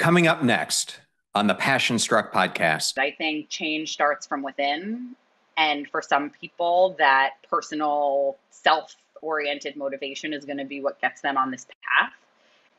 Coming up next on the Passion Struck podcast. I think change starts from within. And for some people, that personal self-oriented motivation is going to be what gets them on this path.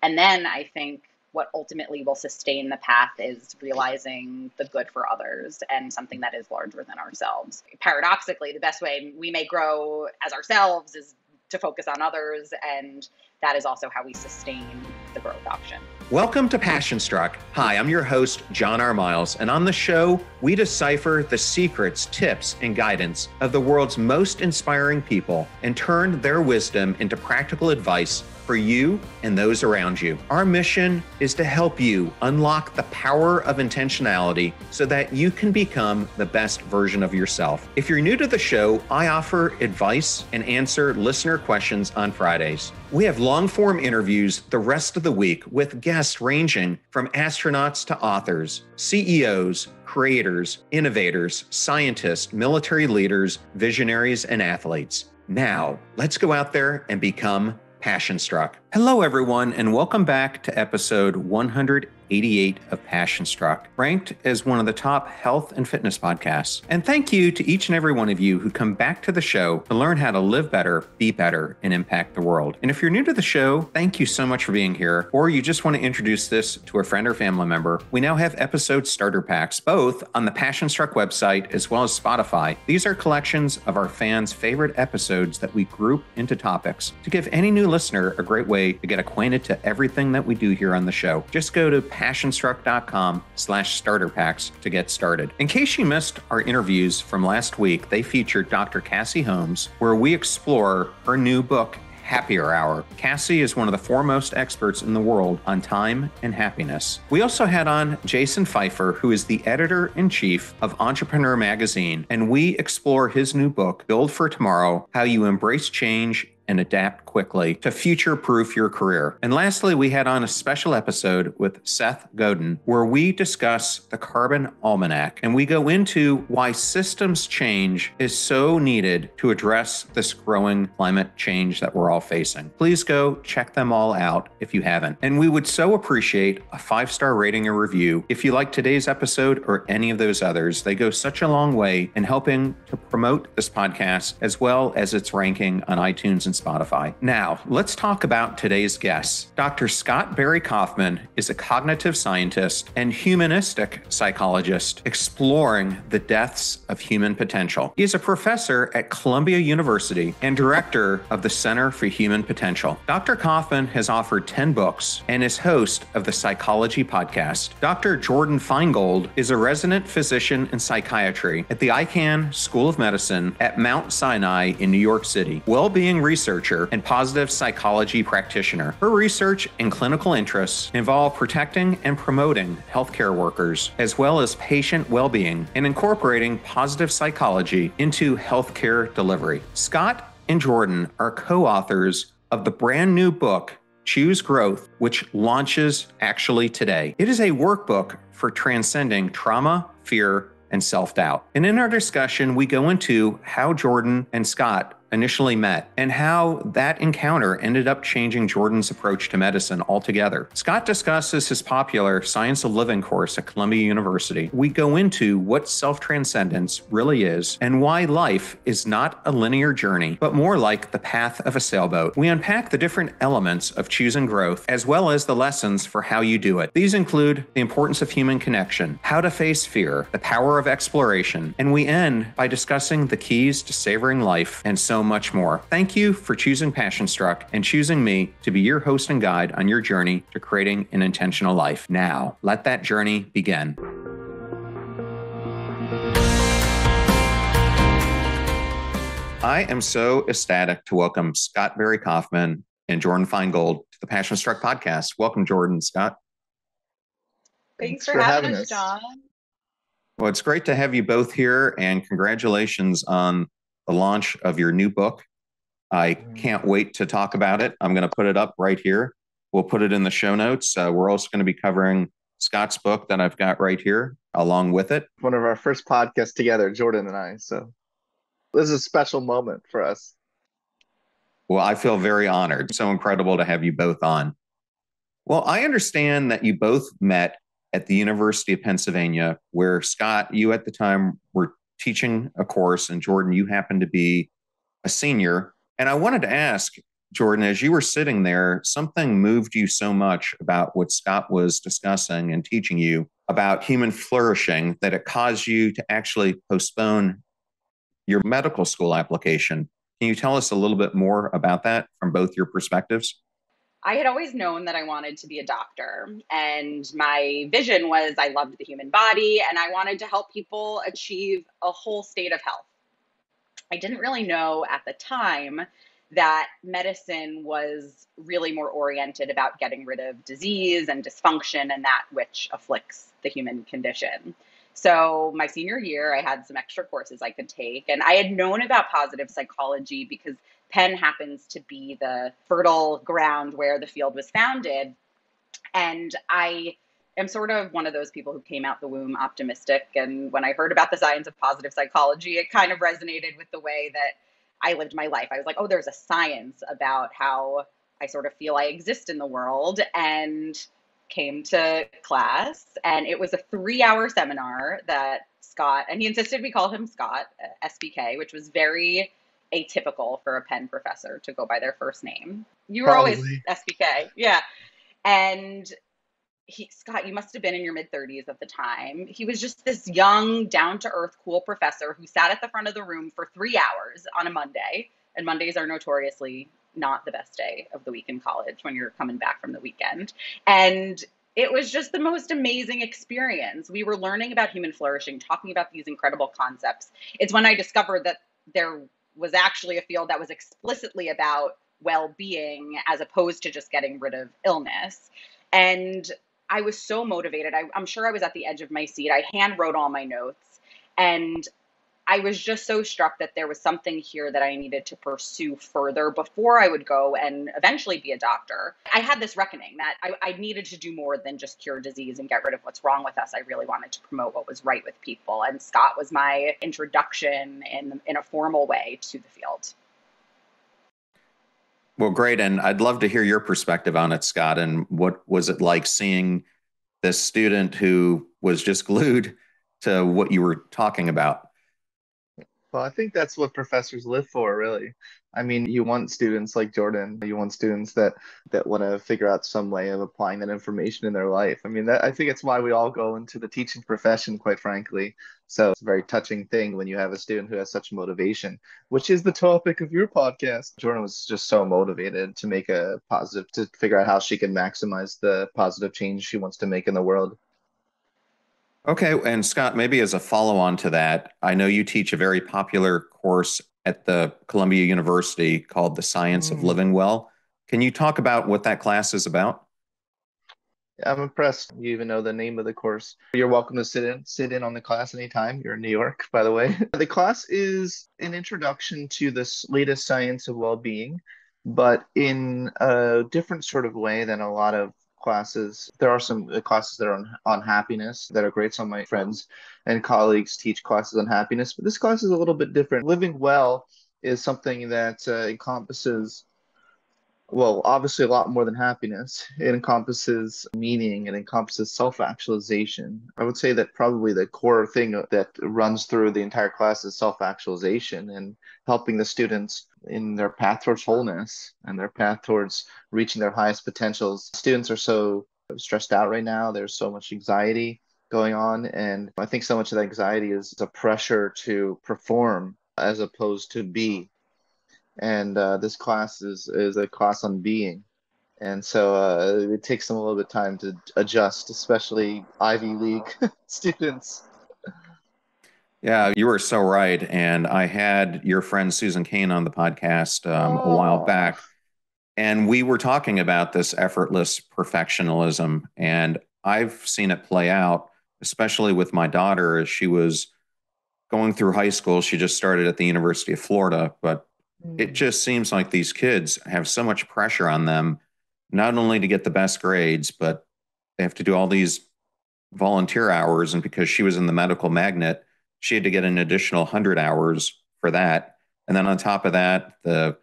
And then I think what ultimately will sustain the path is realizing the good for others and something that is larger than ourselves. Paradoxically, the best way we may grow as ourselves is to focus on others, and that is also how we sustain the growth option. Welcome to Passion Struck. Hi, I'm your host, John R. Miles, and on the show, we decipher the secrets, tips, and guidance of the world's most inspiring people and turn their wisdom into practical advice for you and those around you. Our mission is to help you unlock the power of intentionality so that you can become the best version of yourself. If you're new to the show, I offer advice and answer listener questions on Fridays. We have long-form interviews the rest of the week with guests ranging from astronauts to authors, CEOs, creators, innovators, scientists, military leaders, visionaries, and athletes. Now, let's go out there and become Passion Struck. Hello, everyone, and welcome back to episode 188 of Passion Struck, ranked as one of the top health and fitness podcasts. And thank you to each and every one of you who come back to the show to learn how to live better, be better, and impact the world. And if you're new to the show, thank you so much for being here, or you just want to introduce this to a friend or family member. We now have episode starter packs, both on the Passion Struck website as well as Spotify. These are collections of our fans' favorite episodes that we group into topics to give any new listener a great way to get acquainted to everything that we do here on the show. Just go to passionstruck.com/starterpacks to get started. In case you missed our interviews from last week, they featured Dr. Cassie Holmes, where we explore her new book, Happier Hour. Cassie is one of the foremost experts in the world on time and happiness. We also had on Jason Pfeiffer, who is the editor-in-chief of Entrepreneur Magazine, and we explore his new book, Build for Tomorrow, How You Embrace Change and Adapt Quickly to Future-Proof Your Career. And lastly, we had on a special episode with Seth Godin, where we discuss the Carbon Almanac, and we go into why systems change is so needed to address this growing climate change that we're all facing. Please go check them all out if you haven't. And we would so appreciate a 5-star rating or review if you like today's episode or any of those others. They go such a long way in helping to promote this podcast as well as its ranking on iTunes and Spotify. Now, let's talk about today's guest. Dr. Scott Barry Kaufman is a cognitive scientist and humanistic psychologist exploring the depths of human potential. He is a professor at Columbia University and director of the Center for Human Potential. Dr. Kaufman has authored 10 books and is host of The Psychology Podcast. Dr. Jordyn Feingold is a resident physician in psychiatry at the Icahn School of Medicine at Mount Sinai in New York City, well-being researcher and positive psychology practitioner. Her research and clinical interests involve protecting and promoting healthcare workers, as well as patient well-being, and incorporating positive psychology into healthcare delivery. Scott and Jordyn are co-authors of the brand new book, Choose Growth, which launches actually today. It is a workbook for transcending trauma, fear, and self-doubt. And in our discussion, we go into how Jordyn and Scott initially met and how that encounter ended up changing Jordyn's approach to medicine altogether. Scott discusses his popular Science of Living course at Columbia University. We go into what self-transcendence really is and why life is not a linear journey, but more like the path of a sailboat. We unpack the different elements of choosing growth as well as the lessons for how you do it. These include the importance of human connection, how to face fear, the power of exploration, and we end by discussing the keys to savoring life and so much more. Thank you for choosing Passion Struck and choosing me to be your host and guide on your journey to creating an intentional life. Now, let that journey begin. I am so ecstatic to welcome Scott Barry Kaufman and Jordyn Feingold to the Passion Struck podcast. Welcome, Jordyn, Scott. Thanks for having us, John. Well, it's great to have you both here, and congratulations on the launch of your new book. I can't wait to talk about it. I'm going to put it up right here. We'll put it in the show notes. We're also going to be covering Scott's book that I've got right here along with it. One of our first podcasts together, Jordyn and I. So this is a special moment for us. Well, I feel very honored. So incredible to have you both on. Well, I understand that you both met at the University of Pennsylvania, where Scott, you at the time were teaching a course, and Jordyn, you happened to be a senior. And I wanted to ask, Jordyn, as you were sitting there, something moved you so much about what Scott was discussing and teaching you about human flourishing that it caused you to actually postpone your medical school application. Can you tell us a little bit more about that from both your perspectives? I had always known that I wanted to be a doctor, and my vision was I loved the human body and I wanted to help people achieve a whole state of health. I didn't really know at the time that medicine was really more oriented about getting rid of disease and dysfunction and that which afflicts the human condition. So my senior year, I had some extra courses I could take, and I had known about positive psychology because Penn happens to be the fertile ground where the field was founded. And I am sort of one of those people who came out the womb optimistic. And when I heard about the science of positive psychology, it kind of resonated with the way that I lived my life. I was like, oh, there's a science about how I sort of feel I exist in the world, and came to class. And it was a 3-hour seminar that Scott, and he insisted we call him Scott, SBK, which was very atypical for a Penn professor to go by their first name. You were always SBK. Yeah. And Scott, you must have been in your mid-30s at the time. He was just this young, down-to-earth, cool professor who sat at the front of the room for 3 hours on a Monday. And Mondays are notoriously not the best day of the week in college when you're coming back from the weekend. And it was just the most amazing experience. We were learning about human flourishing, talking about these incredible concepts. It's when I discovered that there was actually a field that was explicitly about well-being as opposed to just getting rid of illness. And I was so motivated. I'm sure I was at the edge of my seat. I hand wrote all my notes, and I was just so struck that there was something here that I needed to pursue further before I would go and eventually be a doctor. I had this reckoning that I needed to do more than just cure disease and get rid of what's wrong with us. I really wanted to promote what was right with people. And Scott was my introduction in a formal way to the field. Well, great. And I'd love to hear your perspective on it, Scott. And what was it like seeing this student who was just glued to what you were talking about? Well, I think that's what professors live for, really. I mean, you want students like Jordyn, you want students that want to figure out some way of applying that information in their life. I mean, I think it's why we all go into the teaching profession, quite frankly. So it's a very touching thing when you have a student who has such motivation, which is the topic of your podcast. Jordyn was just so motivated to make a positive, to figure out how she can maximize the positive change she wants to make in the world. Okay. And Scott, maybe as a follow-on to that, I know you teach a very popular course at the Columbia University called The Science of Living Well. Can you talk about what that class is about? I'm impressed you even know the name of the course. You're welcome to sit in on the class anytime. You're in New York, by the way. The class is an introduction to this latest science of well-being, but in a different sort of way than a lot of classes. There are some classes that are on happiness that are great. Some of my friends and colleagues teach classes on happiness, but this class is a little bit different. Living well is something that encompasses, well, obviously a lot more than happiness. It encompasses meaning. It encompasses self-actualization. I would say that probably the core thing that runs through the entire class is self-actualization and helping the students in their path towards wholeness and their path towards reaching their highest potentials. Students are so stressed out right now. There's so much anxiety going on. And I think so much of that anxiety is a pressure to perform as opposed to be. And this class is a class on being. And so it takes them a little bit of time to adjust, especially Ivy League students. Yeah, you were so right. And I had your friend Susan Cain on the podcast a while back. And we were talking about this effortless perfectionism. And I've seen it play out, especially with my daughter. As she was going through high school, she just started at the University of Florida, but it just seems like these kids have so much pressure on them, not only to get the best grades, but they have to do all these volunteer hours. And because she was in the medical magnet, she had to get an additional 100 hours for that. And then on top of that, the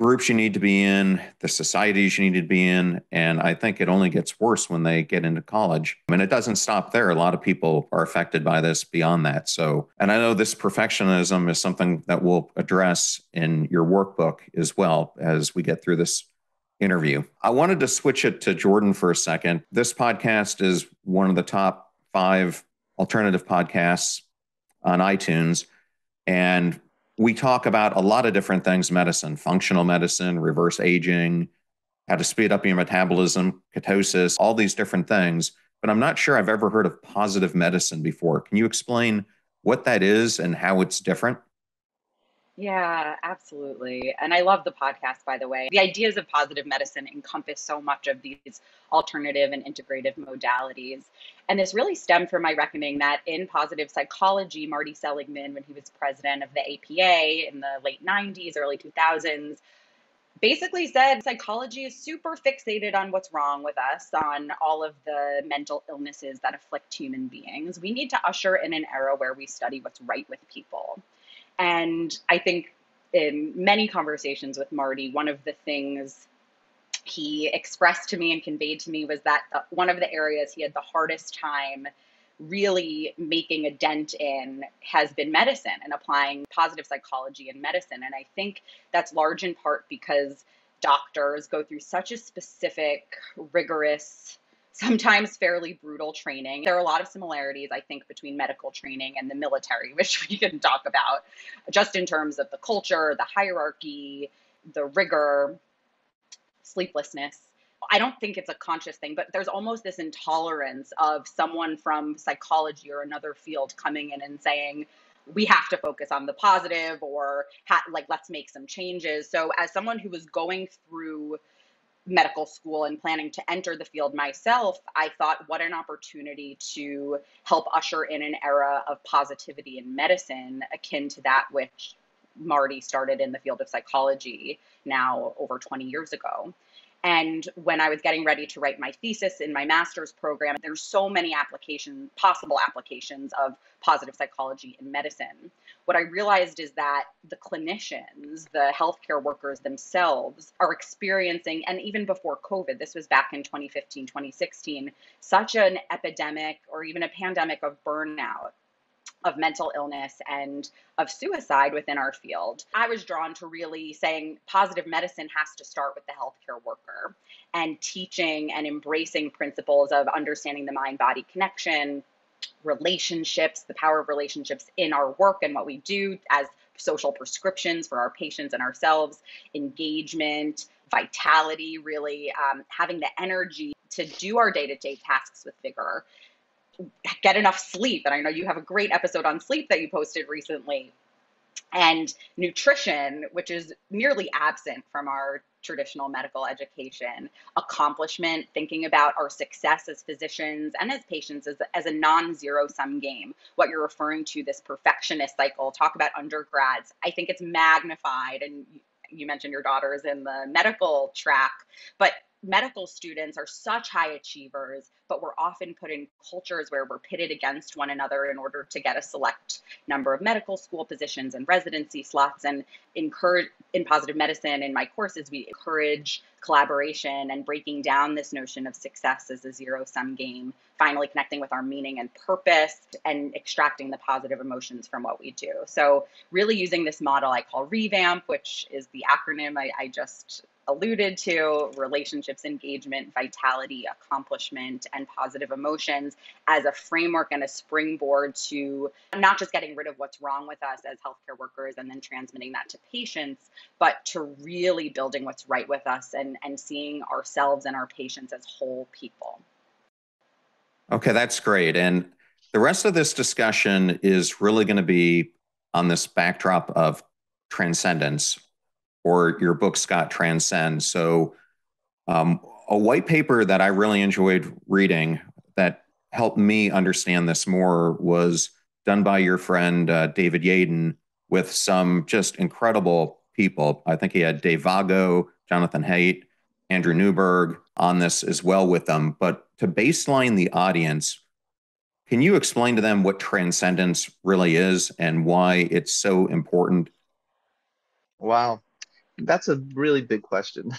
groups you need to be in, the societies you need to be in. And I think it only gets worse when they get into college. I mean, it doesn't stop there. A lot of people are affected by this beyond that. So, and I know this perfectionism is something that we'll address in your workbook as well as we get through this interview. I wanted to switch it to Jordyn for a second. This podcast is one of the top 5 alternative podcasts on iTunes. And we talk about a lot of different things, medicine, functional medicine, reverse aging, how to speed up your metabolism, ketosis, all these different things. But I'm not sure I've ever heard of positive medicine before. Can you explain what that is and how it's different? Yeah, absolutely. And I love the podcast, by the way. The ideas of positive medicine encompass so much of these alternative and integrative modalities. And this really stemmed from my reckoning that in positive psychology, Marty Seligman, when he was president of the APA in the late 90s, early 2000s, basically said psychology is super fixated on what's wrong with us, on all of the mental illnesses that afflict human beings. We need to usher in an era where we study what's right with people. And I think in many conversations with Marty, one of the things he expressed to me and conveyed to me was that one of the areas he had the hardest time really making a dent in has been medicine and applying positive psychology in medicine. And I think that's large in part because doctors go through such a specific, rigorous, sometimes fairly brutal training. There are a lot of similarities, I think, between medical training and the military, which we can talk about, just in terms of the culture, the hierarchy, the rigor, sleeplessness. I don't think it's a conscious thing, but there's almost this intolerance of someone from psychology or another field coming in and saying, we have to focus on the positive, or let's make some changes. So as someone who was going through medical school and planning to enter the field myself, I thought, what an opportunity to help usher in an era of positivity in medicine akin to that which Marty started in the field of psychology now over 20 years ago. And when I was getting ready to write my thesis in my master's program, there's so many possible applications of positive psychology in medicine. What I realized is that the clinicians, the healthcare workers themselves, are experiencing, and even before COVID, this was back in 2015, 2016, such an epidemic or even a pandemic of burnout, of mental illness, and of suicide within our field. I was drawn to really saying positive medicine has to start with the healthcare worker and teaching and embracing principles of understanding the mind-body connection, relationships, the power of relationships in our work and what we do as social prescriptions for our patients and ourselves, engagement, vitality, really having the energy to do our day-to-day tasks with vigor. Get enough sleep. And I know you have a great episode on sleep that you posted recently, and nutrition, which is nearly absent from our traditional medical education, accomplishment, thinking about our success as physicians and as patients as a non-zero-sum game, what you're referring to, this perfectionist cycle. Talk about undergrads. I think it's magnified. And you mentioned your daughter is in the medical track, but medical students are such high achievers, but we're often put in cultures where we're pitted against one another in order to get a select number of medical school positions and residency slots. And in positive medicine, in my courses, we encourage collaboration and breaking down this notion of success as a zero-sum game, finally connecting with our meaning and purpose, and extracting the positive emotions from what we do. So really using this model I call REVAMP, which is the acronym I just alluded to, relationships, engagement, vitality, accomplishment, and positive emotions, as a framework and a springboard to not just getting rid of what's wrong with us as healthcare workers and then transmitting that to patients, but to really building what's right with us and seeing ourselves and our patients as whole people. Okay, that's great. And the rest of this discussion is really going to be on this backdrop of transcendence, or your book, Scott, Transcend. So a white paper that I really enjoyed reading that helped me understand this more was done by your friend, David Yaden, with some just incredible people. I think he had Dave Vago, Jonathan Haidt, Andrew Newberg on this as well with them. But to baseline the audience, can you explain to them what transcendence really is and why it's so important? Wow. That's a really big question.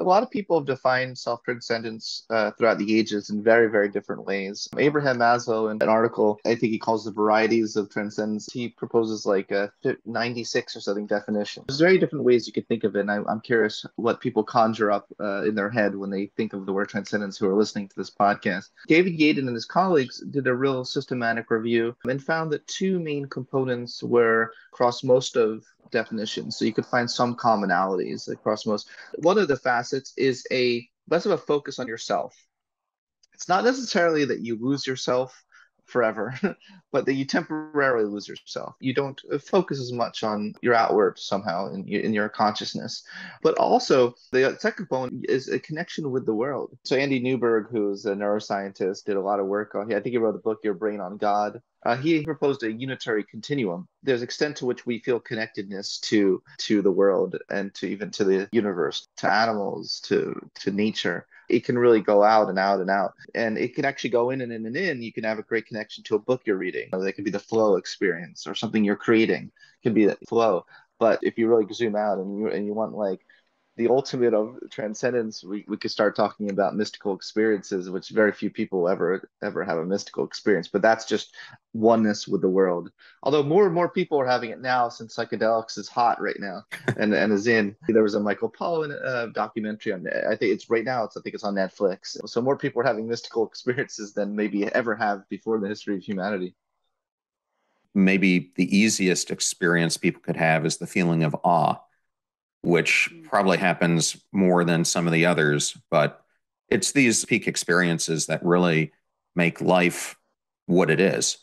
A lot of people have defined self-transcendence throughout the ages in very, very different ways. Abraham Maslow, in an article, I think he calls the varieties of transcendence, he proposes like a 96 or something definition. There's very different ways you could think of it, and I'm curious what people conjure up in their head when they think of the word transcendence who are listening to this podcast. David Yaden and his colleagues did a real systematic review and found that two main components were across most of definitions, so you could find some commonalities across most. One of the facets is a less of a focus on yourself. It's not necessarily that you lose yourself forever, but that you temporarily lose yourself. You don't focus as much on your outward somehow in your consciousness. But also the second component is a connection with the world. So Andy Newberg, who's a neuroscientist, did a lot of work on, I think he wrote the book, Your Brain on God. He proposed a unitary continuum. There's extent to which we feel connectedness to the world and to even to the universe, to animals, to nature. It can really go out and out and out. And it can actually go in and in and in. You can have a great connection to a book you're reading. That could be the flow experience, or something you're creating. It can be the flow. But if you really zoom out and you want like the ultimate of transcendence, we could start talking about mystical experiences, which very few people ever have a mystical experience, but that's just oneness with the world. Although more and more people are having it now since psychedelics is hot right now and is in. There was a Michael Pollan documentary on, I think it's right now, I think it's on Netflix. So more people are having mystical experiences than maybe ever have before in the history of humanity. Maybe the easiest experience people could have is the feeling of awe, which probably happens more than some of the others. But it's these peak experiences that really make life what it is.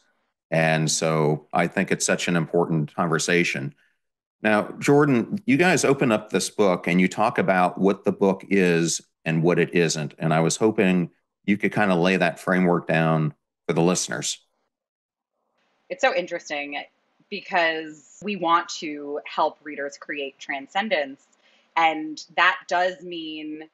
And so I think it's such an important conversation. Now, Jordyn, you guys open up this book and you talk about what the book is and what it isn't. And I was hoping you could kind of lay that framework down for the listeners. It's so interesting, because we want to help readers create transcendence. And that does mean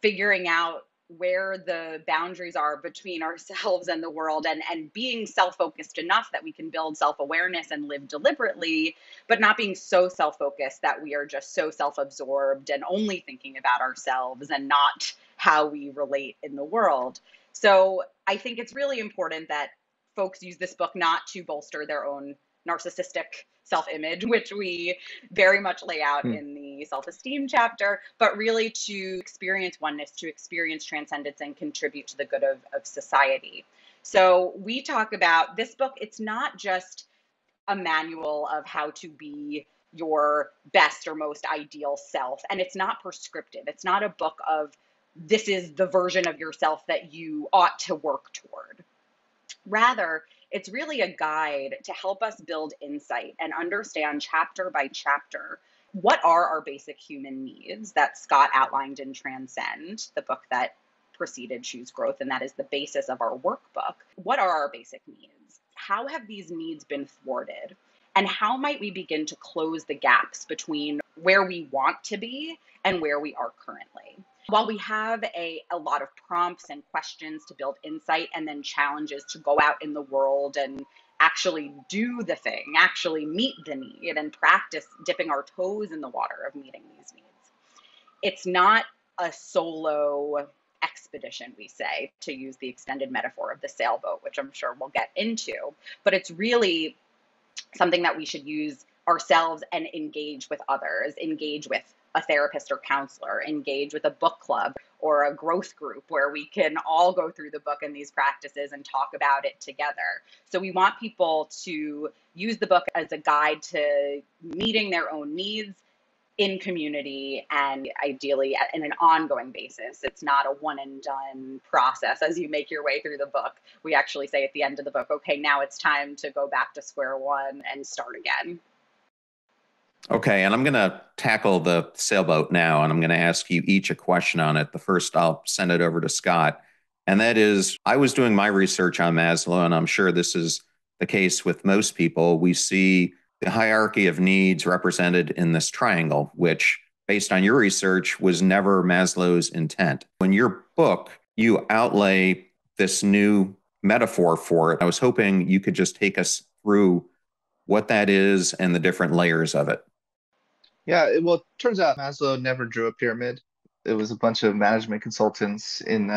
figuring out where the boundaries are between ourselves and the world, and being self-focused enough that we can build self-awareness and live deliberately, but not being so self-focused that we are just so self-absorbed and only thinking about ourselves and not how we relate in the world. So I think it's really important that folks use this book not to bolster their own narcissistic self-image, which we very much lay out in the self-esteem chapter, but really to experience oneness, to experience transcendence, and contribute to the good of society. So we talk about this book. It's not just a manual of how to be your best or most ideal self. And it's not prescriptive. It's not a book of this is the version of yourself that you ought to work toward. Rather, it's really a guide to help us build insight and understand chapter by chapter what are our basic human needs that Scott outlined in Transcend, the book that preceded Choose Growth, and that is the basis of our workbook. What are our basic needs? How have these needs been thwarted? And how might we begin to close the gaps between where we want to be and where we are currently? While we have a lot of prompts and questions to build insight, and then challenges to go out in the world and actually do the thing, actually meet the need, and practice dipping our toes in the water of meeting these needs. It's not a solo expedition, we say, to use the extended metaphor of the sailboat, which I'm sure we'll get into, but it's really something that we should use ourselves and engage with others, engage with a therapist or counselor, engage with a book club or a growth group where we can all go through the book and these practices and talk about it together. So we want people to use the book as a guide to meeting their own needs in community, and ideally in an ongoing basis. It's not a one and done process as you make your way through the book. We actually say at the end of the book, okay, now it's time to go back to square one and start again. Okay, and I'm going to tackle the sailboat now, and I'm going to ask you each a question on it. The first, I'll send it over to Scott, and that is, I was doing my research on Maslow, and I'm sure this is the case with most people. We see the hierarchy of needs represented in this triangle, which, based on your research, was never Maslow's intent. In your book, you outlay this new metaphor for it. I was hoping you could just take us through what that is and the different layers of it. Yeah, well, it turns out Maslow never drew a pyramid. It was a bunch of management consultants in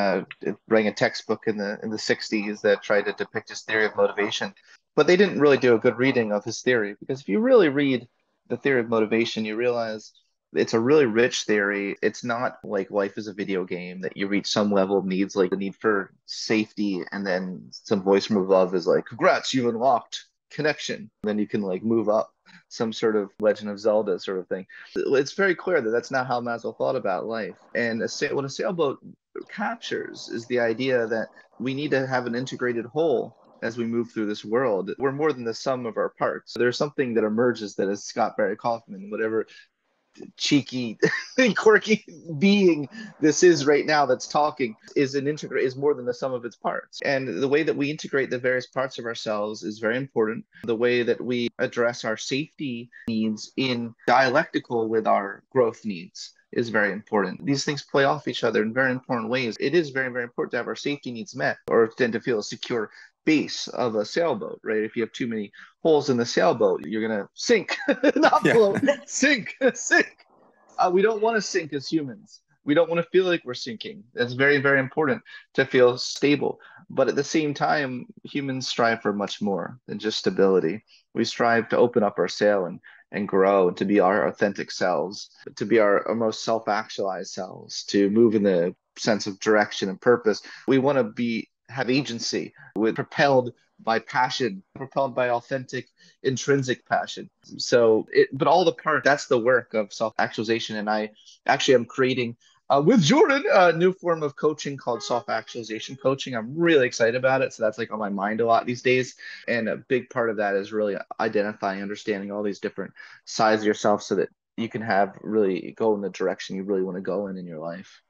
writing a textbook in the 60s that tried to depict his theory of motivation. But they didn't really do a good reading of his theory, because if you really read the theory of motivation, you realize it's a really rich theory. It's not like life is a video game, that you reach some level of needs, like the need for safety, and then some voice from above is like, congrats, you've unlocked connection. Then you can like move up, some sort of Legend of Zelda sort of thing. It's very clear that that's not how Maslow thought about life. And what a sailboat captures is the idea that we need to have an integrated whole as we move through this world. We're more than the sum of our parts. There's something that emerges that is Scott Barry Kaufman, whatever cheeky, quirky being this is right now that's talking, is more than the sum of its parts. And the way that we integrate the various parts of ourselves is very important. The way that we address our safety needs in dialectical with our growth needs is very important. These things play off each other in very important ways. It is very, very important to have our safety needs met, or to feel a secure base of a sailboat, right? If you have too many holes in the sailboat, you're going to sink, not float, sink. We don't want to sink as humans. We don't want to feel like we're sinking. That's very, very important to feel stable. But at the same time, humans strive for much more than just stability. We strive to open up our sail and grow, and to be our authentic selves, to be our most self-actualized selves, to move in the sense of direction and purpose. We want to have agency, propelled by passion, propelled by authentic, intrinsic passion. But all the part, that's the work of self-actualization. And I actually am creating with Jordyn a new form of coaching called self-actualization coaching. I'm really excited about it. So that's like on my mind a lot these days. And a big part of that is really identifying, understanding all these different sides of yourself so that you can go in the direction you really want to go in your life.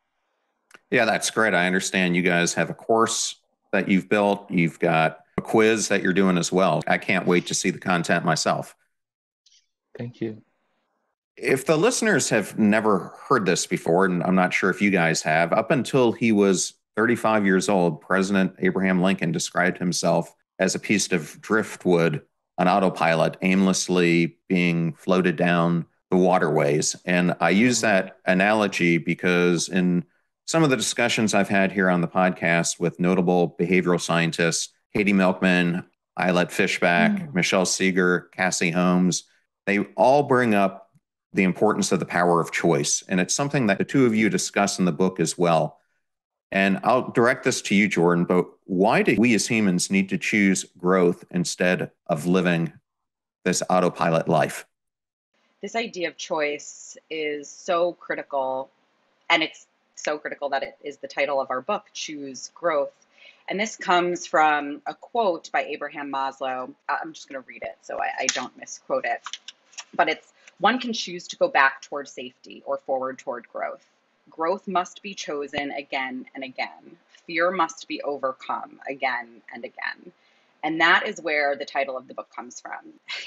Yeah, that's great. I understand you guys have a course that you've built. You've got a quiz that you're doing as well. I can't wait to see the content myself. Thank you. If the listeners have never heard this before, and I'm not sure if you guys have, up until he was 35 years old, President Abraham Lincoln described himself as a piece of driftwood on autopilot, aimlessly being floated down the waterways. And I use that analogy because in some of the discussions I've had here on the podcast with notable behavioral scientists, Katie Milkman, Eilette Fishback, Michelle Seeger, Cassie Holmes, they all bring up the importance of the power of choice. And it's something that the two of you discuss in the book as well. And I'll direct this to you, Jordyn, but why do we as humans need to choose growth instead of living this autopilot life? This idea of choice is so critical, and it's so critical that it is the title of our book, Choose Growth. And this comes from a quote by Abraham Maslow. I'm just going to read it so I don't misquote it. But it's, one can choose to go back toward safety or forward toward growth. Growth must be chosen again and again. Fear must be overcome again and again. And that is where the title of the book comes from.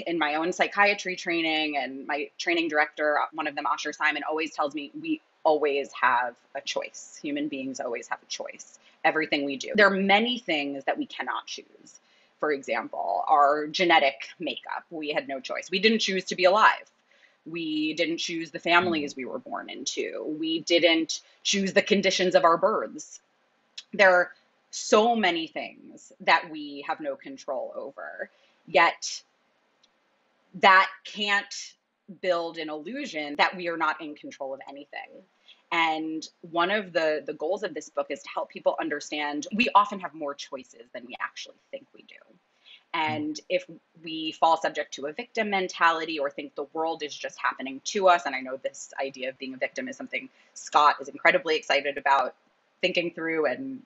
In my own psychiatry training, and my training director, one of them, Asher Simon, always tells me we always have a choice. Human beings always have a choice. Everything we do. There are many things that we cannot choose. For example, our genetic makeup. We had no choice. We didn't choose to be alive. We didn't choose the families we were born into. We didn't choose the conditions of our births. There are so many things that we have no control over. Yet that can't build an illusion that we are not in control of anything. And one of the goals of this book is to help people understand we often have more choices than we actually think we do. And if we fall subject to a victim mentality or think the world is just happening to us, and I know this idea of being a victim is something Scott is incredibly excited about thinking through, and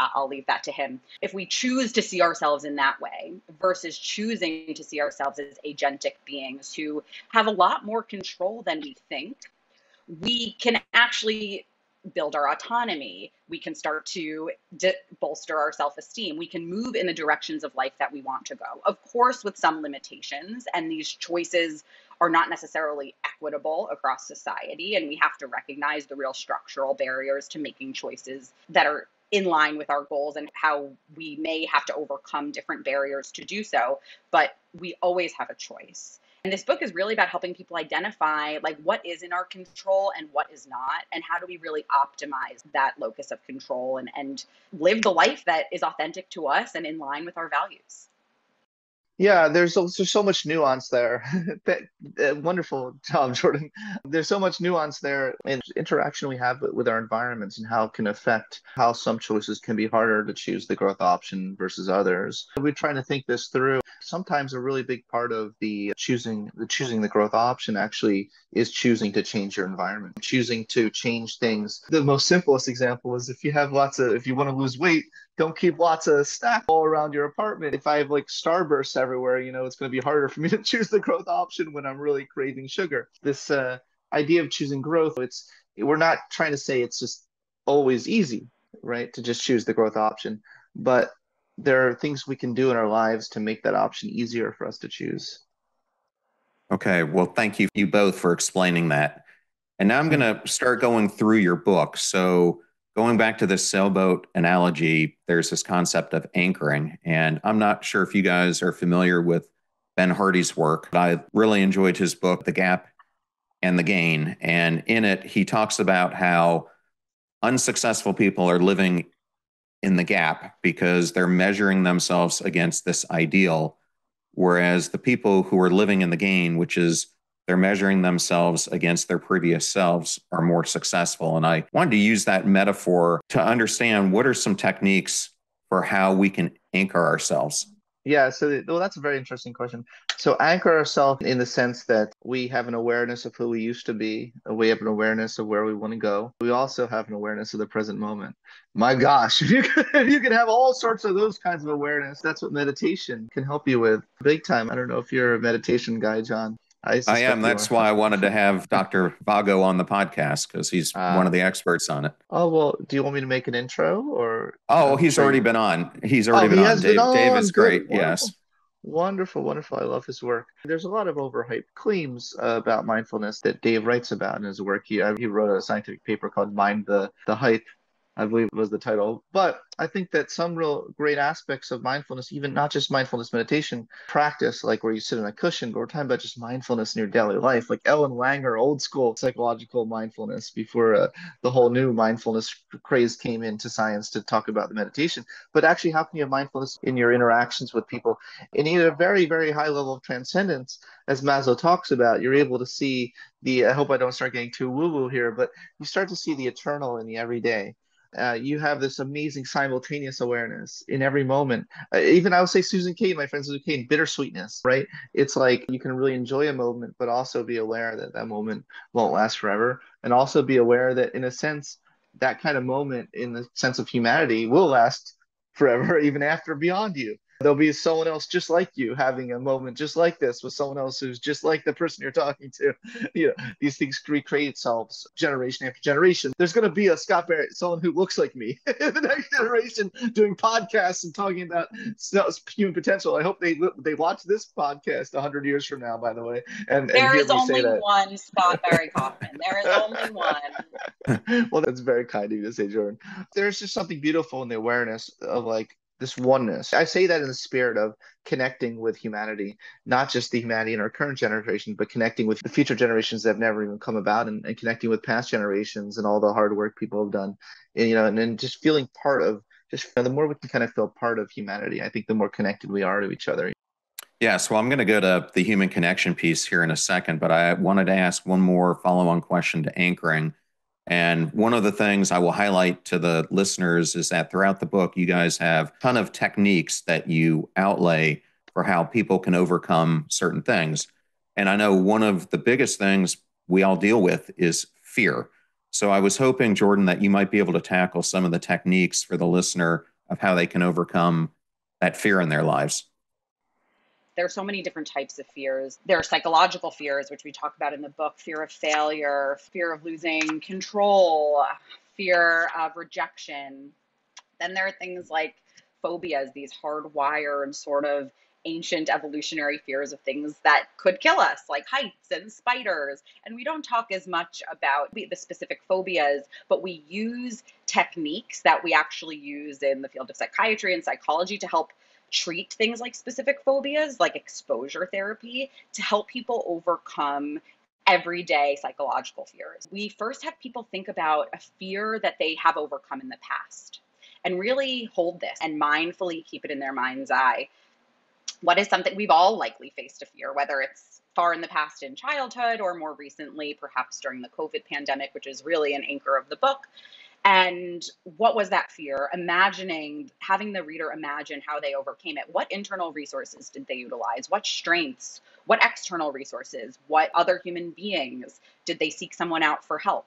I'll leave that to him. If we choose to see ourselves in that way versus choosing to see ourselves as agentic beings who have a lot more control than we think, we can actually build our autonomy. We can start to bolster our self-esteem. We can move in the directions of life that we want to go. Of course, with some limitations, and these choices are not necessarily equitable across society. And we have to recognize the real structural barriers to making choices that are in line with our goals, and how we may have to overcome different barriers to do so, but we always have a choice. And this book is really about helping people identify like what is in our control and what is not, and how do we really optimize that locus of control and live the life that is authentic to us and in line with our values. Yeah, there's so much nuance there. Wonderful job, Jordyn. There's so much nuance there in interaction we have with our environments and how it can affect how some choices can be harder to choose the growth option versus others. We're trying to think this through. Sometimes a really big part of the choosing the growth option actually is choosing to change your environment, choosing to change things. The most simplest example is if you want to lose weight, don't keep lots of stack all around your apartment. If I have like Starbursts everywhere, it's going to be harder for me to choose the growth option when I'm really craving sugar. This idea of choosing growth, we're not trying to say it's just always easy, right, to just choose the growth option. But there are things we can do in our lives to make that option easier for us to choose. Okay. Well, thank you both for explaining that. And now I'm going to start going through your book. So going back to the sailboat analogy, there's this concept of anchoring. And I'm not sure if you guys are familiar with Ben Hardy's work, but I really enjoyed his book, The Gap and the Gain. And in it, he talks about how unsuccessful people are living in the gap because they're measuring themselves against this ideal. Whereas the people who are living in the gain, which is they're measuring themselves against their previous selves, are more successful. And I wanted to use that metaphor to understand what are some techniques for how we can anchor ourselves. Yeah, so that's a very interesting question. So anchor ourselves in the sense that we have an awareness of who we used to be. We have an awareness of where we want to go. We also have an awareness of the present moment. My gosh, you can have all sorts of those kinds of awareness. That's what meditation can help you with big time. I don't know if you're a meditation guy, John. I am. That's why I wanted to have Dr. Vago on the podcast, because he's one of the experts on it. Oh, well, do you want me to make an intro or? Oh, he's already been on. He's already been on. Dave is great. Good. Yes. Wonderful. Wonderful. I love his work. There's a lot of overhyped claims about mindfulness that Dave writes about in his work. He wrote a scientific paper called Mind the Hype, I believe was the title. But I think that some real great aspects of mindfulness, even not just mindfulness meditation practice, like where you sit on a cushion, but we're talking about just mindfulness in your daily life, like Ellen Langer, old school psychological mindfulness before the whole new mindfulness craze came into science to talk about the meditation. But actually, how can you have mindfulness in your interactions with people? And in a very, very high level of transcendence, as Maslow talks about, you're able to see I hope I don't start getting too woo-woo here, but you start to see the eternal in the everyday. You have this amazing simultaneous awareness in every moment. Even I would say Susan Cain, my friend Susan Cain, bittersweetness, right? It's like you can really enjoy a moment, but also be aware that that moment won't last forever. And also be aware that in a sense, that kind of moment in the sense of humanity will last forever, even after beyond you. There'll be someone else just like you having a moment just like this with someone else who's just like the person you're talking to. These things recreate themselves generation after generation. There's going to be a Scott Barry, someone who looks like me in the next generation doing podcasts and talking about human potential. I hope they watch this podcast 100 years from now, by the way. And there is only one Scott Barry Kaufman. There is only one. Well, that's very kind of you to say, Jordyn. There's just something beautiful in the awareness of like, this oneness. I say that in the spirit of connecting with humanity, not just the humanity in our current generation, but connecting with the future generations that have never even come about and connecting with past generations and all the hard work people have done, and just feeling part of the more we can kind of feel part of humanity, I think the more connected we are to each other. Yeah. So I'm going to go to the human connection piece here in a second, but I wanted to ask one more follow-on question to anchoring. And one of the things I will highlight to the listeners is that throughout the book, you guys have a ton of techniques that you outlay for how people can overcome certain things. And I know one of the biggest things we all deal with is fear. So I was hoping, Jordyn, that you might be able to tackle some of the techniques for the listener of how they can overcome that fear in their lives. There are so many different types of fears. There are psychological fears, which we talk about in the book, fear of failure, fear of losing control, fear of rejection. Then there are things like phobias, these hardwired sort of ancient evolutionary fears of things that could kill us, like heights and spiders. And we don't talk as much about the specific phobias, but we use techniques that we actually use in the field of psychiatry and psychology to help treat things like specific phobias, like exposure therapy, to help people overcome everyday psychological fears. We first have people think about a fear that they have overcome in the past and really hold this and mindfully keep it in their mind's eye. What is something we've all likely faced a fear, whether it's far in the past in childhood or more recently, perhaps during the COVID pandemic, which is really an anchor of the book. And what was that fear? Imagining, having the reader imagine how they overcame it. What internal resources did they utilize? What strengths? What external resources? What other human beings? Did they seek someone out for help?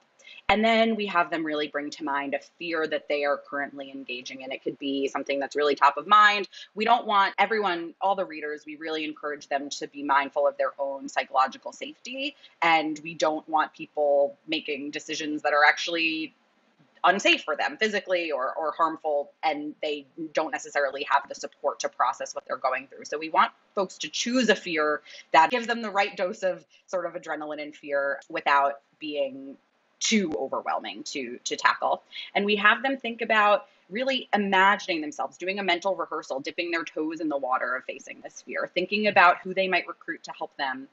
And then we have them really bring to mind a fear that they are currently engaging in. It could be something that's really top of mind. We don't want everyone, all the readers, we really encourage them to be mindful of their own psychological safety. And we don't want people making decisions that are actually unsafe for them physically or harmful, and they don't necessarily have the support to process what they're going through. So we want folks to choose a fear that gives them the right dose of sort of adrenaline and fear without being too overwhelming to tackle. And we have them think about really imagining themselves doing a mental rehearsal, dipping their toes in the water of facing this fear, thinking about who they might recruit to help them,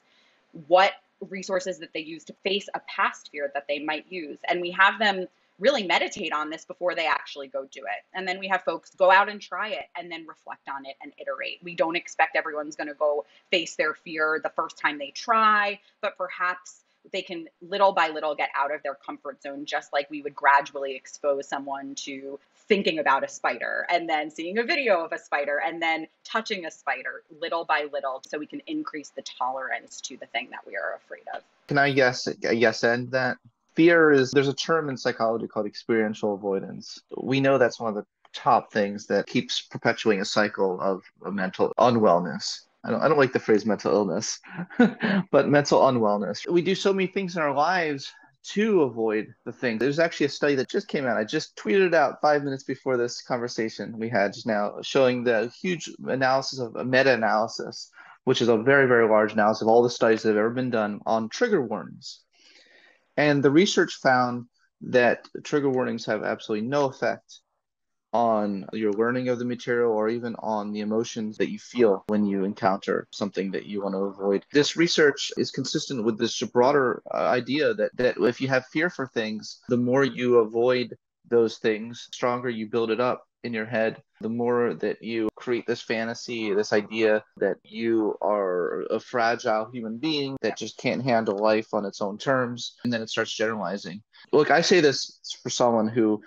what resources that they use to face a past fear that they might use. And we have them really meditate on this before they actually go do it. And then we have folks go out and try it and then reflect on it and iterate. We don't expect everyone's going to go face their fear the first time they try, but perhaps they can little by little get out of their comfort zone, just like we would gradually expose someone to thinking about a spider and then seeing a video of a spider and then touching a spider little by little, so we can increase the tolerance to the thing that we are afraid of. Can I yes and that? Fear is, there's a term in psychology called experiential avoidance. We know that's one of the top things that keeps perpetuating a cycle of mental unwellness. I don't like the phrase mental illness, but mental unwellness. We do so many things in our lives to avoid the thing. There's actually a study that just came out. I just tweeted it out 5 minutes before this conversation we had just now, showing the huge analysis of a meta-analysis, which is a very, very large analysis of all the studies that have ever been done on trigger warnings. And the research found that trigger warnings have absolutely no effect on your learning of the material or even on the emotions that you feel when you encounter something that you want to avoid. This research is consistent with this broader idea that if you have fear for things, the more you avoid those things, the stronger you build it up in your head, the more that you create this fantasy, this idea that you are a fragile human being that just can't handle life on its own terms, and then it starts generalizing. Look, I say this for someone who,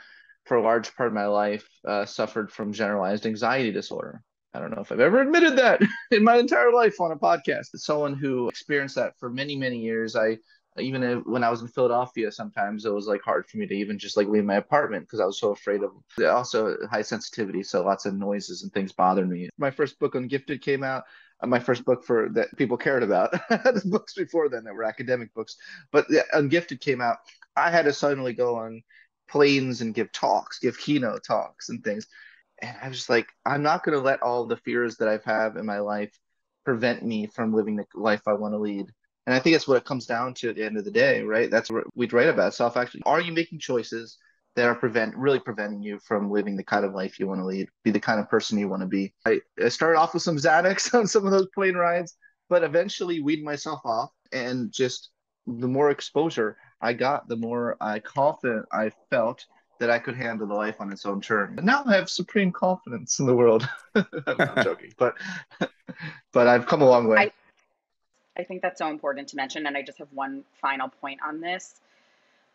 for a large part of my life, suffered from generalized anxiety disorder. I don't know if I've ever admitted that in my entire life on a podcast. As someone who experienced that for many, many years, even when I was in Philadelphia, sometimes it was like hard for me to even just like leave my apartment because I was so afraid of it. Also high sensitivity, so lots of noises and things bothered me. My first book, Ungifted, came out. My first book for that people cared about. The books before then that were academic books, but yeah, Ungifted came out. I had to suddenly go on planes and give talks, give keynote talks and things, and I was just like, I'm not going to let all the fears that I've had in my life prevent me from living the life I want to lead. And I think that's what it comes down to at the end of the day, right? That's what we'd write about, self-action. Are you making choices that are really preventing you from living the kind of life you want to lead, be the kind of person you want to be? I started off with some Xanax on some of those plane rides, but eventually weed myself off, and just the more exposure I got, the more confident I felt that I could handle the life on its own terms. And now I have supreme confidence in the world. I'm not joking, but I've come a long way. I think that's so important to mention. And I just have one final point on this.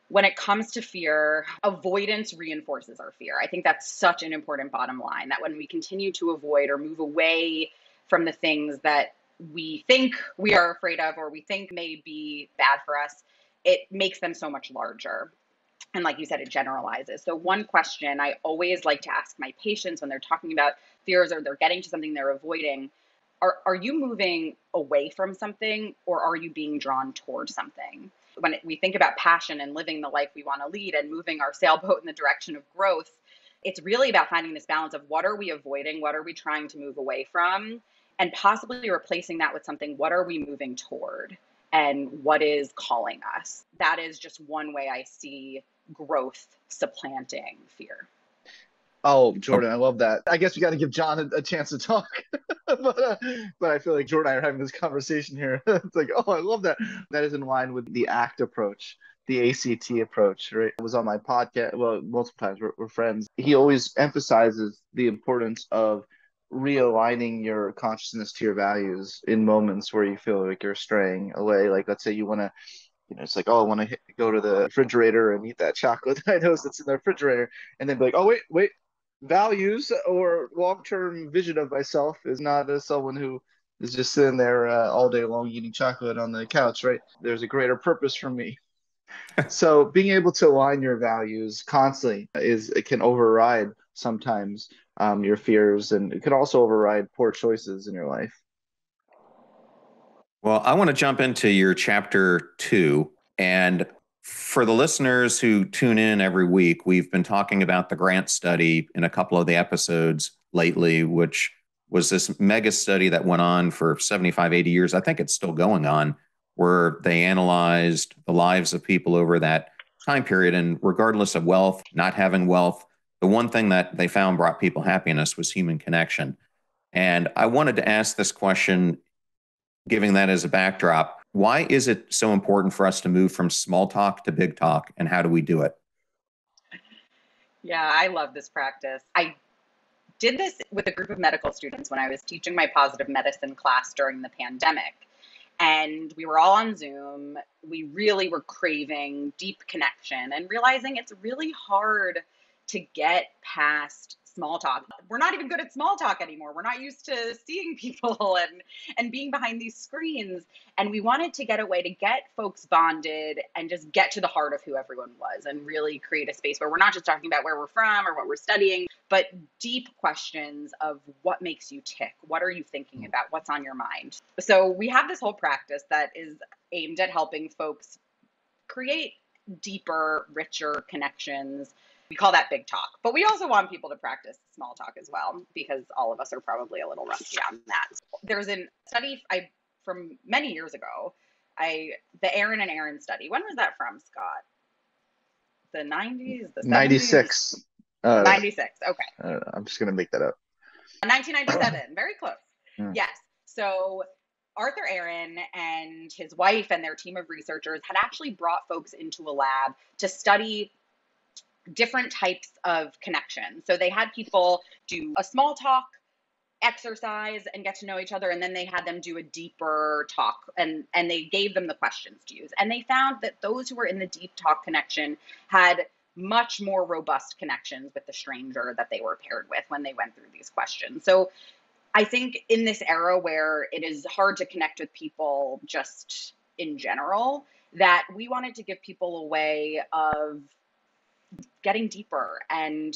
When it comes to fear, avoidance reinforces our fear. I think that's such an important bottom line, that when we continue to avoid or move away from the things that we think we are afraid of or we think may be bad for us, it makes them so much larger. And like you said, it generalizes. So one question I always like to ask my patients when they're talking about fears or they're getting to something they're avoiding: Are you moving away from something, or are you being drawn toward something? When we think about passion and living the life we want to lead and moving our sailboat in the direction of growth, it's really about finding this balance of what are we avoiding, what are we trying to move away from, and possibly replacing that with something. What are we moving toward, and what is calling us? That is just one way I see growth supplanting fear. Oh, Jordyn, I love that. I guess we got to give John a chance to talk, but I feel like Jordyn and I are having this conversation here. It's like, oh, I love that. That is in line with the ACT approach, the ACT approach, right? It was on my podcast, well, multiple times, we're friends. He always emphasizes the importance of realigning your consciousness to your values in moments where you feel like you're straying away. Like, let's say you want to, you know, it's like, oh, I want to go to the refrigerator and eat that chocolate I know that's in the refrigerator, and then be like, oh, wait. Values or long-term vision of myself is not as someone who is just sitting there all day long eating chocolate on the couch, right? There's a greater purpose for me. So being able to align your values constantly can override sometimes your fears, and it can also override poor choices in your life. Well, I want to jump into your chapter 2. And for the listeners who tune in every week, we've been talking about the Grant study in a couple of the episodes lately, which was this mega study that went on for 75, 80 years. I think it's still going on, where they analyzed the lives of people over that time period. And regardless of wealth, not having wealth, the one thing that they found brought people happiness was human connection. And I wanted to ask this question, giving that as a backdrop. Why is it so important for us to move from small talk to big talk, and how do we do it? Yeah, I love this practice. I did this with a group of medical students when I was teaching my positive medicine class during the pandemic. And we were all on Zoom. We really were craving deep connection and realizing it's really hard to get past small talk. We're not even good at small talk anymore. We're not used to seeing people and being behind these screens. And we wanted to get a way to get folks bonded and just get to the heart of who everyone was and really create a space where we're not just talking about where we're from or what we're studying, but deep questions of what makes you tick? What are you thinking about? What's on your mind? So we have this whole practice that is aimed at helping folks create deeper, richer connections. We call that big talk, but we also want people to practice small talk as well, because all of us are probably a little rusty on that. There's a study from many years ago, the Aaron and Aaron study. When was that from, Scott? The 90s? The 70s? 96. 96, okay. I don't know. I'm just going to make that up. 1997, very close. Yeah. Yes. So Arthur Aaron and his wife and their team of researchers had actually brought folks into a lab to study different types of connection. So they had people do a small talk exercise and get to know each other, and then they had them do a deeper talk, and they gave them the questions to use. And they found that those who were in the deep talk connection had much more robust connections with the stranger that they were paired with when they went through these questions. So I think in this era where it is hard to connect with people just in general, that we wanted to give people a way of getting deeper. And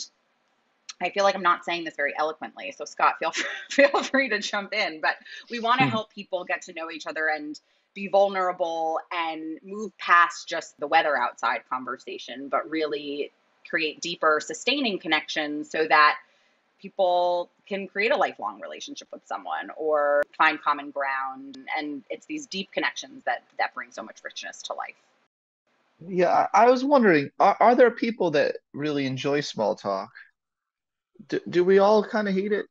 I feel like I'm not saying this very eloquently, so Scott, feel free to jump in, but we want to help people get to know each other and be vulnerable and move past just the weather outside conversation, but really create deeper, sustaining connections so that people can create a lifelong relationship with someone or find common ground. And it's these deep connections that bring so much richness to life. Yeah, I was wondering, are there people that really enjoy small talk? Do we all kind of hate it?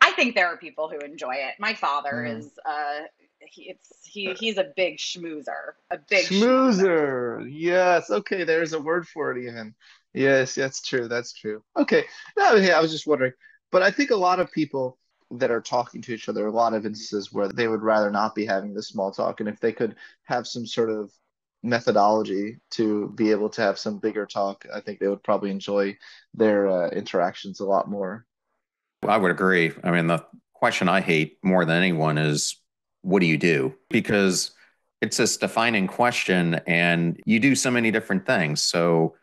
I think there are people who enjoy it. My father is he's a big schmoozer, a big schmoozer. Yes. Okay, there's a word for it even. Yes, that's true. That's true. Okay. No, yeah, I was just wondering, but I think a lot of people that are talking to each other, a lot of instances where they would rather not be having the small talk, and if they could have some sort of methodology to be able to have some bigger talk, I think they would probably enjoy their interactions a lot more. Well, I would agree. I mean, the question I hate more than anyone is, what do you do? Because it's this defining question, and you do so many different things. So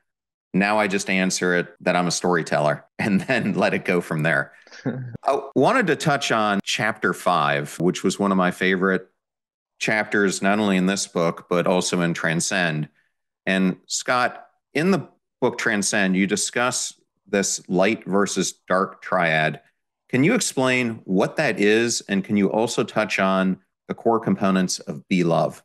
now I just answer it that I'm a storyteller and then let it go from there. I wanted to touch on chapter 5, which was one of my favorite chapters, not only in this book, but also in Transcend. And Scott, in the book Transcend, you discuss this light versus dark triad. Can you explain what that is? And can you also touch on the core components of Be Love?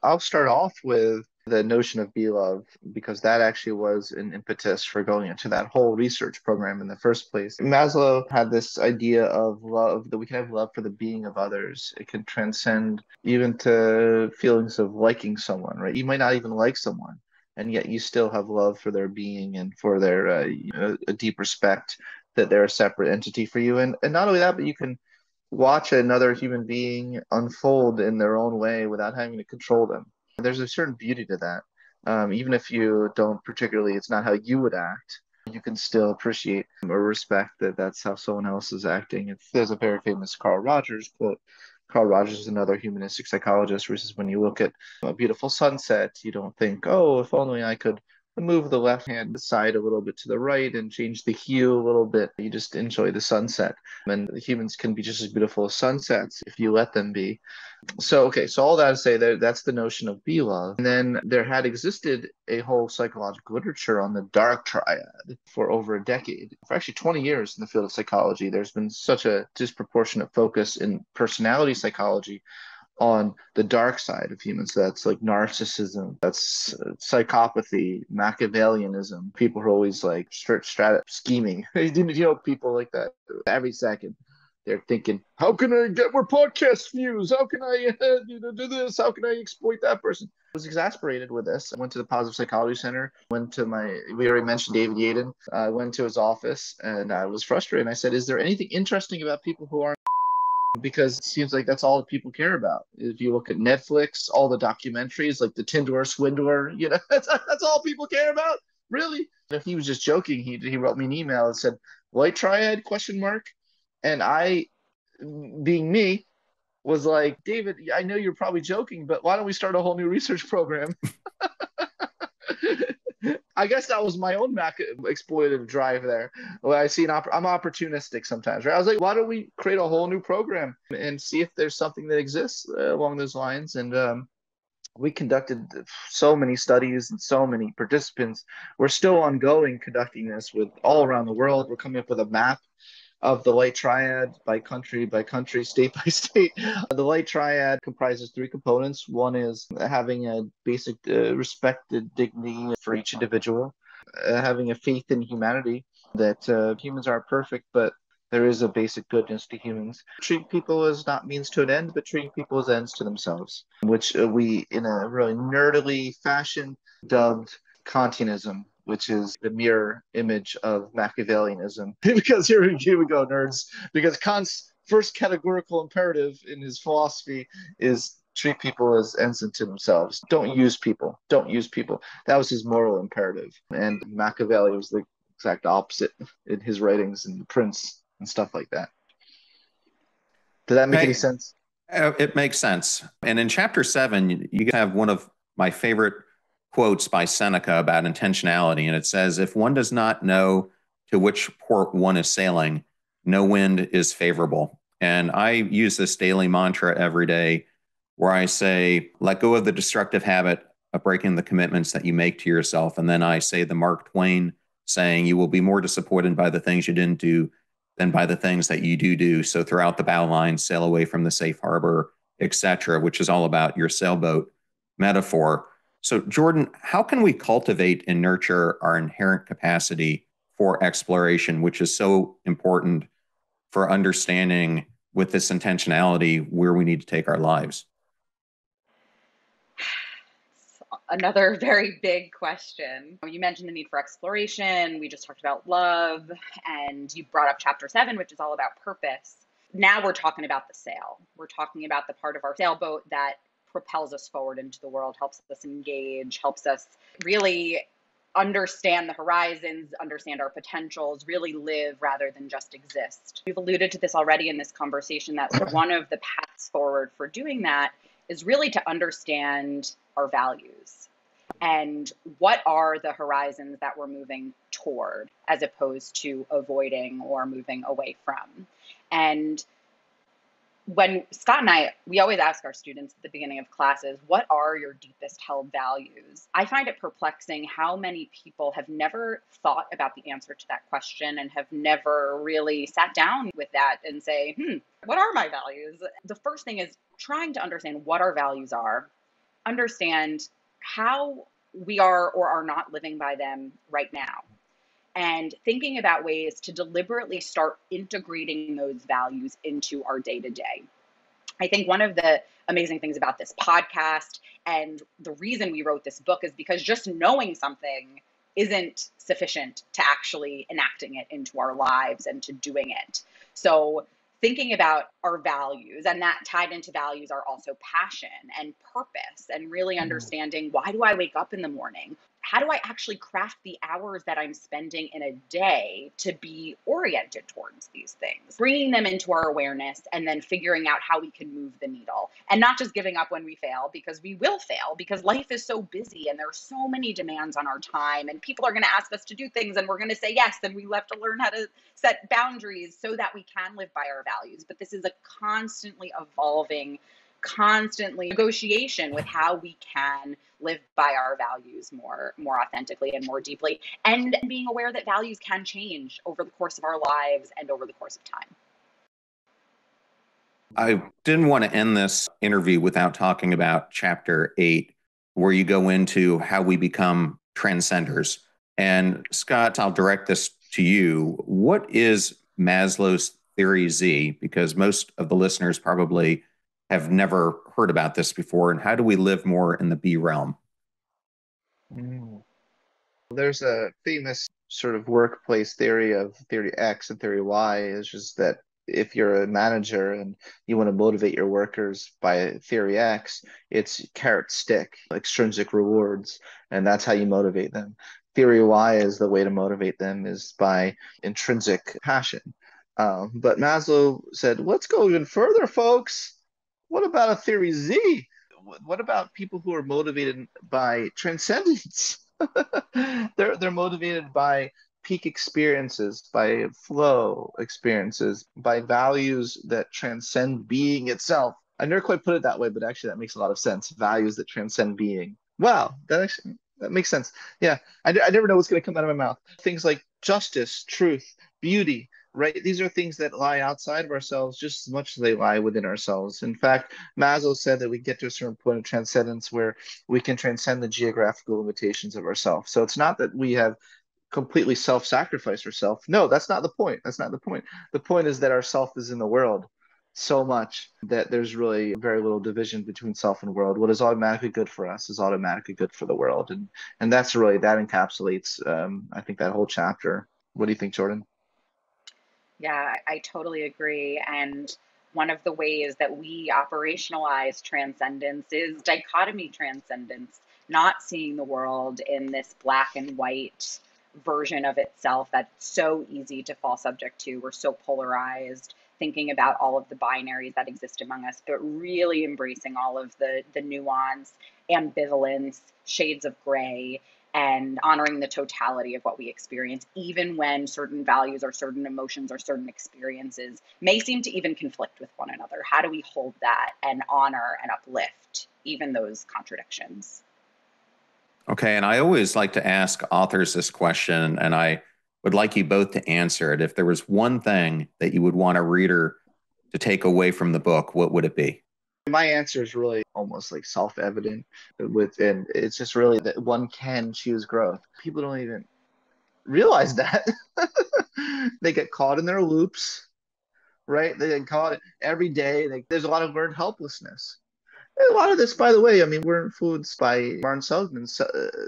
I'll start off with the notion of BLove, because that actually was an impetus for going into that whole research program in the first place. Maslow had this idea of love, that we can have love for the being of others. It can transcend even to feelings of liking someone, right? You might not even like someone, and yet you still have love for their being and for their a deep respect that they're a separate entity for you. And not only that, but you can watch another human being unfold in their own way without having to control them. There's a certain beauty to that. Even if you don't particularly, it's not how you would act, you can still appreciate or respect that that's how someone else is acting. There's a very famous Carl Rogers quote. Carl Rogers is another humanistic psychologist, which is when you look at a beautiful sunset, you don't think, oh, if only I could move the left-hand side a little bit to the right and change the hue a little bit. You just enjoy the sunset. And humans can be just as beautiful as sunsets if you let them be. So all that to say, that's the notion of BLove. And then there had existed a whole psychological literature on the dark triad for over a decade. For actually 20 years in the field of psychology, there's been such a disproportionate focus in personality psychology on the dark side of humans. That's like narcissism, that's psychopathy, Machiavellianism, people who are always like scheming. People like that every second. They're thinking, how can I get more podcast views? How can I do this? How can I exploit that person? I was exasperated with this. I went to the Positive Psychology Center, we already mentioned David Yaden. I went to his office and I was frustrated. I said, is there anything interesting about people who aren't? Because it seems like that's all that people care about. If you look at Netflix, all the documentaries, like the Tindor Swindler, that's all people care about, really. If he was just joking, he wrote me an email and said, "White Triad?" ? And I, being me, was like, David, I know you're probably joking, but why don't we start a whole new research program? I guess that was my own exploitative drive there. When I see I'm opportunistic sometimes, right? I was like, why don't we create a whole new program and see if there's something that exists along those lines? And we conducted so many studies and so many participants. We're still ongoing conducting this with all around the world. We're coming up with a map of the light triad by country, state by state. The light triad comprises three components. One is having a basic respected dignity for each individual, having a faith in humanity, that humans aren't perfect, but there is a basic goodness to humans. Treating people as not means to an end, but treating people as ends to themselves, which we, in a really nerdily fashion, dubbed Kantianism, which is the mirror image of Machiavellianism. Because here we go, nerds. Because Kant's first categorical imperative in his philosophy is treat people as ends unto themselves. Don't use people. Don't use people. That was his moral imperative. And Machiavelli was the exact opposite in his writings and The Prince and stuff like that. Did that make any sense? It makes sense. And in chapter 7, you have one of my favorite quotes by Seneca about intentionality. And it says, if one does not know to which port one is sailing, no wind is favorable. And I use this daily mantra every day where I say, let go of the destructive habit of breaking the commitments that you make to yourself. And then I say the Mark Twain saying, you will be more disappointed by the things you didn't do than by the things that you do. So throughout the bow line, sail away from the safe harbor, etc., which is all about your sailboat metaphor. So, Jordyn, how can we cultivate and nurture our inherent capacity for exploration, which is so important for understanding with this intentionality where we need to take our lives? Another very big question. You mentioned the need for exploration. We just talked about love, and you brought up chapter 7, which is all about purpose. Now we're talking about the sail. We're talking about the part of our sailboat that propels us forward into the world, helps us engage, helps us really understand the horizons, understand our potentials, really live rather than just exist. We've alluded to this already in this conversation, that one of the paths forward for doing that is really to understand our values and what are the horizons that we're moving toward as opposed to avoiding or moving away from. And when Scott and I, we always ask our students at the beginning of classes, what are your deepest held values? I find it perplexing how many people have never thought about the answer to that question and have never really sat down with that and say, what are my values? The first thing is trying to understand what our values are, understand how we are or are not living by them right now, and thinking about ways to deliberately start integrating those values into our day-to-day. I think one of the amazing things about this podcast and the reason we wrote this book is because just knowing something isn't sufficient to actually enacting it into our lives and to doing it. So thinking about our values, and that tied into values are also passion and purpose, and really understanding, why do I wake up in the morning? How do I actually craft the hours that I'm spending in a day to be oriented towards these things? Bringing them into our awareness and then figuring out how we can move the needle, and not just giving up when we fail, because we will fail, because life is so busy and there are so many demands on our time, and people are going to ask us to do things and we're going to say yes, and we have to learn how to set boundaries so that we can live by our values. But this is a constantly evolving, constantly negotiation with how we can live by our values more authentically and more deeply, and being aware that values can change over the course of our lives and over the course of time. I didn't want to end this interview without talking about chapter 8, where you go into how we become transcenders. And Scott, I'll direct this to you. What is Maslow's theory Z? Because most of the listeners probably have never heard about this before, and how do we live more in the B realm? There's a famous sort of workplace theory of theory X and theory Y, is just that if you're a manager and you want to motivate your workers by theory X, it's carrot stick, extrinsic rewards, and that's how you motivate them. Theory Y is the way to motivate them is by intrinsic passion. But Maslow said, let's go even further, folks. What about a theory Z? What about people who are motivated by transcendence? They're motivated by peak experiences, by flow experiences, by values that transcend being itself. I never quite put it that way, but actually that makes a lot of sense. Values that transcend being. Wow, that makes sense. Yeah, I never know what's going to come out of my mouth. Things like justice, truth, beauty. Right? These are things that lie outside of ourselves just as much as they lie within ourselves. In fact, Maslow said that we get to a certain point of transcendence where we can transcend the geographical limitations of ourselves. So it's not that we have completely self-sacrificed ourselves. No, that's not the point. That's not the point. The point is that our self is in the world so much that there's really very little division between self and world. What is automatically good for us is automatically good for the world. And that's really, that encapsulates, I think, that whole chapter. What do you think, Jordyn? Yeah, I totally agree. And one of the ways that we operationalize transcendence is dichotomy transcendence, not seeing the world in this black and white version of itself that's so easy to fall subject to. We're so polarized, thinking about all of the binaries that exist among us, but really embracing all of the nuance, ambivalence, shades of gray, and honoring the totality of what we experience, even when certain values or certain emotions or certain experiences may seem to even conflict with one another. How do we hold that and honor and uplift even those contradictions? Okay, and I always like to ask authors this question, and I would like you both to answer it. If there was one thing that you would want a reader to take away from the book, what would it be? My answer is really almost like self-evident, and it's just really that one can choose growth. People don't even realize that. They get caught in their loops, right? They get caught every day. There's a lot of learned helplessness. And a lot of this, by the way, I mean, we're influenced by Marty Seligman's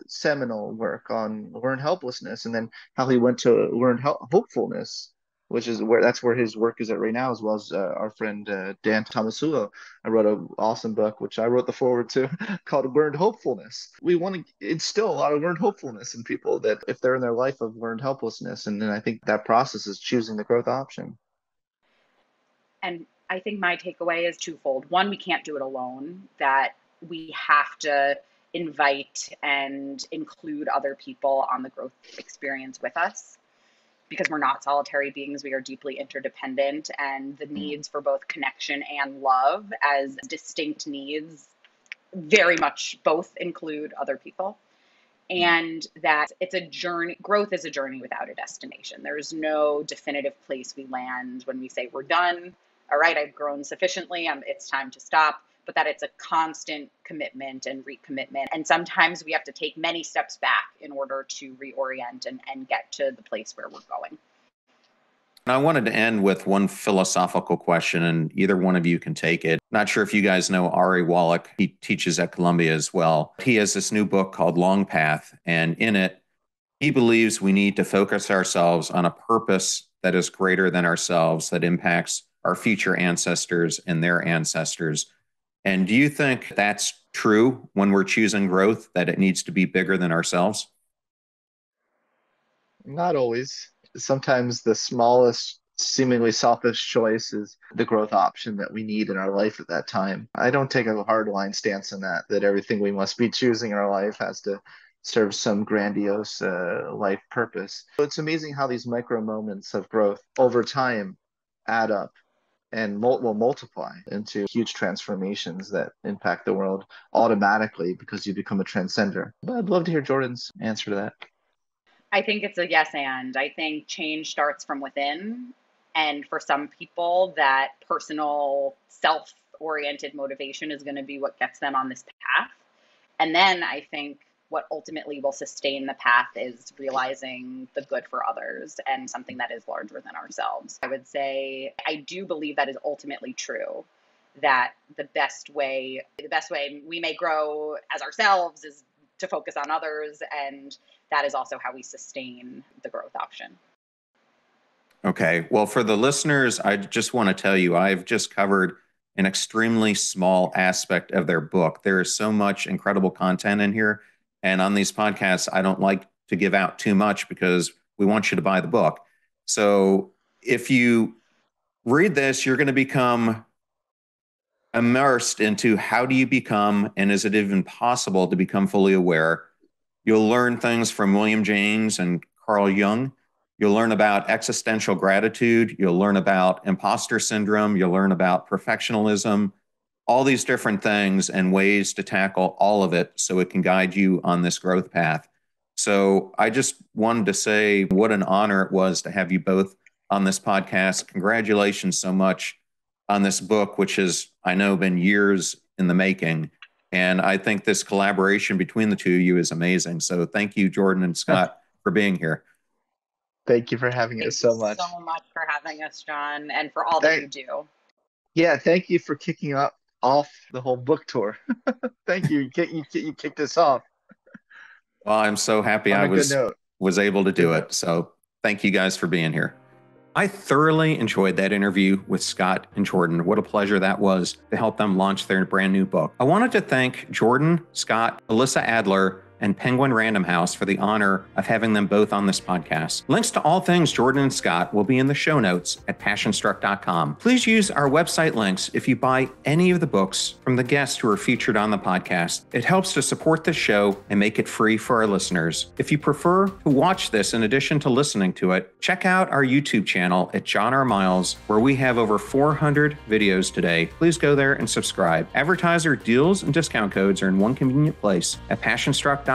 seminal work on learned helplessness, and then how he went to learned hopefulness, which is where his work is at right now, as well as our friend Dan Tomasulo. I wrote an awesome book, which I wrote the foreword to, called Learned Hopefulness. We want to instill a lot of learned hopefulness in people, that if they're in their life of learned helplessness, and then I think that process is choosing the growth option. And I think my takeaway is twofold. One, we can't do it alone, that we have to invite and include other people on the growth experience with us, because we're not solitary beings, we are deeply interdependent, and the needs for both connection and love as distinct needs very much both include other people. And that it's a journey, growth is a journey without a destination. There is no definitive place we land when we say we're done. All right, I've grown sufficiently, it's time to stop. but that it's a constant commitment and recommitment. And sometimes we have to take many steps back in order to reorient and get to the place where we're going. And I wanted to end with one philosophical question, and either one of you can take it. Not sure if you guys know Ari Wallach. He teaches at Columbia as well. He has this new book called Long Path, and in it, he believes we need to focus ourselves on a purpose that is greater than ourselves, that impacts our future ancestors and their ancestors. And do you think that's true when we're choosing growth, that it needs to be bigger than ourselves? Not always. Sometimes the smallest, seemingly selfish choice is the growth option that we need in our life at that time. I don't take a hard line stance on that everything we must be choosing in our life has to serve some grandiose life purpose. So it's amazing how these micro moments of growth over time add up and will multiply into huge transformations that impact the world automatically because you become a transcender. But I'd love to hear Jordyn's answer to that. I think it's a yes and. I think change starts from within. And for some people, that personal self-oriented motivation is going to be what gets them on this path. And then I think what ultimately will sustain the path is realizing the good for others and something that is larger than ourselves. I would say I do believe that is ultimately true, that the best way we may grow as ourselves is to focus on others, and that is also how we sustain the growth option. Okay. Well, for the listeners, I just want to tell you, I've just covered an extremely small aspect of their book. There is so much incredible content in here. And on these podcasts, I don't like to give out too much because we want you to buy the book. So if you read this, you're going to become immersed into how do you become, and is it even possible to become fully aware? You'll learn things from William James and Carl Jung. You'll learn about existential gratitude. You'll learn about imposter syndrome. You'll learn about perfectionism, all these different things and ways to tackle all of it so it can guide you on this growth path. So I just wanted to say what an honor it was to have you both on this podcast. Congratulations so much on this book, which has, I know, been years in the making. And I think this collaboration between the two of you is amazing. So thank you, Jordyn and Scott, for being here. Thank you for having us so much. Thank you so much for having us, John, and for all that you do. Yeah, thank you for kicking off the whole book tour. Thank you. You kicked this off. Well, I'm so happy I was able to do it. So thank you guys for being here. I thoroughly enjoyed that interview with Scott and Jordyn. What a pleasure that was to help them launch their brand new book. I wanted to thank Jordyn, Scott, Alyssa Adler, and Penguin Random House for the honor of having them both on this podcast. Links to all things Jordyn and Scott will be in the show notes at passionstruck.com. Please use our website links if you buy any of the books from the guests who are featured on the podcast. It helps to support the show and make it free for our listeners. If you prefer to watch this in addition to listening to it, check out our YouTube channel at John R. Miles, where we have over 400 videos today. Please go there and subscribe. Advertiser deals and discount codes are in one convenient place at passionstruck.com/deals.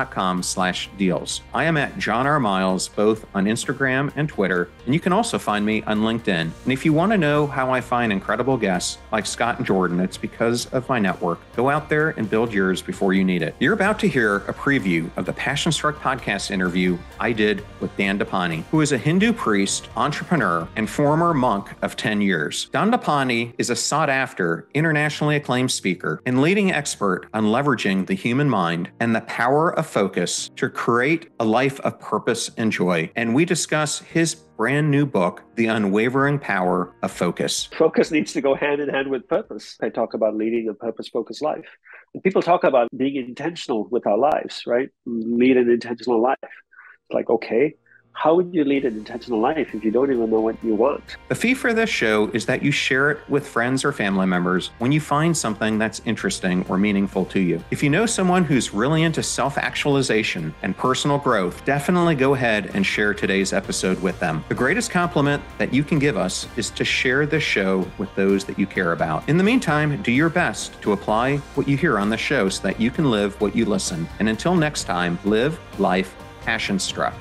I am at John R. Miles, both on Instagram and Twitter, and you can also find me on LinkedIn. And if you want to know how I find incredible guests like Scott and Jordyn, it's because of my network. Go out there and build yours before you need it. You're about to hear a preview of the Passion Struck podcast interview I did with Dandapani, who is a Hindu priest, entrepreneur, and former monk of 10 years. Dandapani is a sought-after, internationally acclaimed speaker and leading expert on leveraging the human mind and the power of focus to create a life of purpose and joy. And we discuss his brand new book, The Unwavering Power of Focus. Focus needs to go hand in hand with purpose. I talk about leading a purpose-focused life. And people talk about being intentional with our lives, right? Lead an intentional life. It's like, okay, how would you lead an intentional life if you don't even know what you want? The fee for this show is that you share it with friends or family members when you find something that's interesting or meaningful to you. If you know someone who's really into self-actualization and personal growth, definitely go ahead and share today's episode with them. The greatest compliment that you can give us is to share this show with those that you care about. In the meantime, do your best to apply what you hear on the show so that you can live what you listen. And until next time, live life passion struck.